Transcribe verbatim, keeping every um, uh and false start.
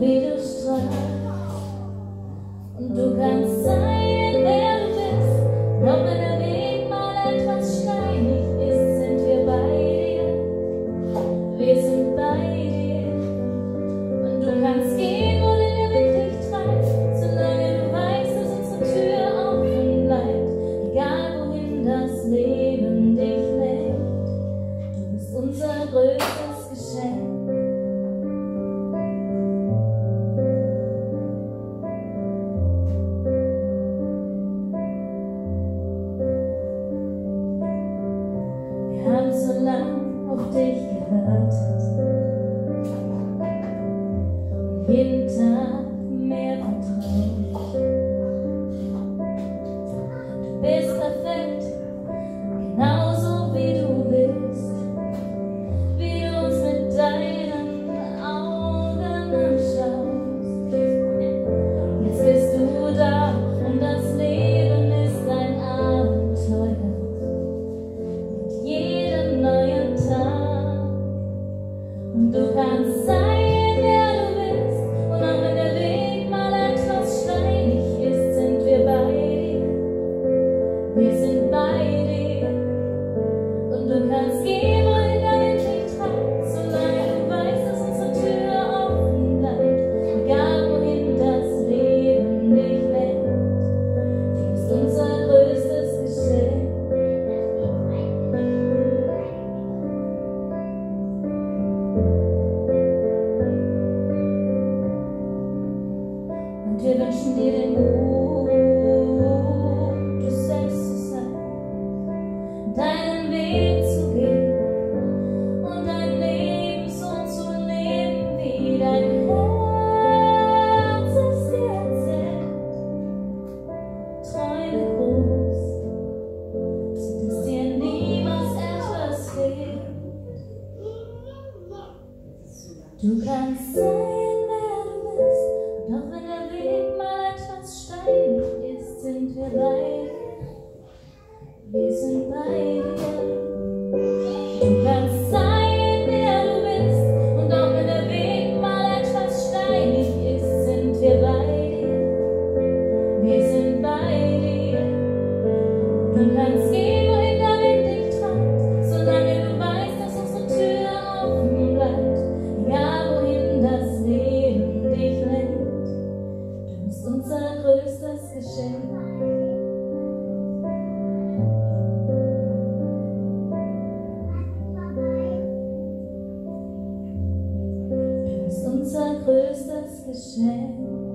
wie du strahlst. Und du kannst sein, wer du bist, doch wenn der Weg mal etwas steinig ist, sind wir bei dir, wir sind bei dir. Und du kannst gehen, wohin der Weg dich treibt, solange du weißt, dass unsere Tür offen bleibt, egal wohin das Leben dich lädt. Du bist unser größtes Geschenk. So lang auf dich gewartet, jeden Tag mehr vertraut. Du bist perfekt, genauso wie du bist, wie du uns mit deinen Augen anschaust. Jetzt bist du da und das Leben ist ein Abenteuer. Und du kannst sein, wer du bist, und auch wenn der Weg mal etwas steinig ist, sind wir bei dir, wir sind bei dir. Und du kannst gehen, wohin der Wind dich treibt, solange du weißt, dass unsere Tür offen bleibt, egal wohin das Leben dich lenkt. Du bist unser größtes Geschenk. Wir wünschen dir den Mut, du selbst zu sein, deinen Weg zu gehen und dein Leben so zu leben, wie dein Herz es dir erzählt. Träume groß, so dass dir niemals etwas fehlt. Du kannst sein, wer du bist, doch wenn der Weg mal etwas steinig ist, sind wir bei dir, wir sind bei dir. Du kannst sein, wer du bist, und auch wenn der Weg mal etwas steinig ist, sind wir bei dir, wir sind bei dir. Du kannst gehen, wohin der Wind dich treibt, solange du weißt, dass unsere Tür offen bleibt, egal wohin das Leben dich lenkt. Du bist unser größtes Geschenk. Du bist unser größtes Geschenk.